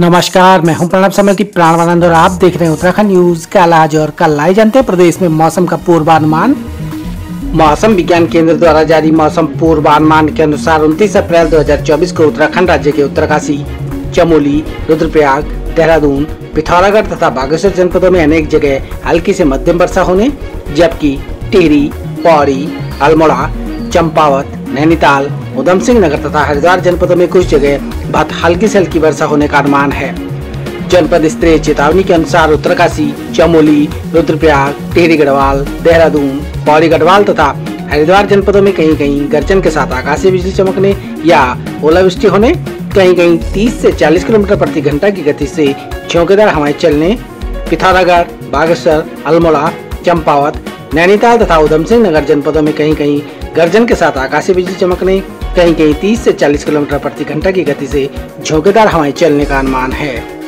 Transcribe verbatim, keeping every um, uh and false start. नमस्कार, मैं हूं प्रणब समृति प्राणानंद और आप देख रहे हैं उत्तराखंड न्यूज कल आज और कल। आइए जानते हैं प्रदेश में मौसम का पूर्वानुमान। मौसम विज्ञान केंद्र द्वारा जारी मौसम पूर्वानुमान के अनुसार उनतीस अप्रैल दो हजार चौबीस को उत्तराखंड राज्य के उत्तरकाशी, चमोली, रुद्रप्रयाग, देहरादून, पिथौरागढ़ तथा बागेश्वर जनपदों में अनेक जगह हल्की से मध्यम वर्षा होने, जबकि टिहरी, पौड़ी, अल्मोड़ा, चंपावत, नैनीताल, उधम सिंह नगर तथा हरिद्वार जनपदों में कुछ जगह बहुत हल्की से हल्की वर्षा होने का अनुमान है। जनपद स्तरीय चेतावनी के अनुसार उत्तरकाशी, चमोली, रुद्रप्रयाग, टिहरी गढ़वाल, देहरादून, पौड़ी गढ़वाल तथा हरिद्वार जनपदों में कहीं कहीं गर्जन के साथ आकाशीय बिजली चमकने या ओलावृष्टि होने, कहीं कहीं तीस से चालीस किलोमीटर प्रति घंटा की गति से झोंकेदार हवाएं चलने, पिथौरागढ़, बागेश्वर, अल्मोड़ा, चंपावत, नैनीताल तथा उधमसिंह नगर जनपदों में कहीं कहीं गर्जन के साथ आकाशीय बिजली चमकने, कहीं कहीं तीस से चालीस किलोमीटर प्रति घंटा की गति से झोंकेदार हवाएं चलने का अनुमान है।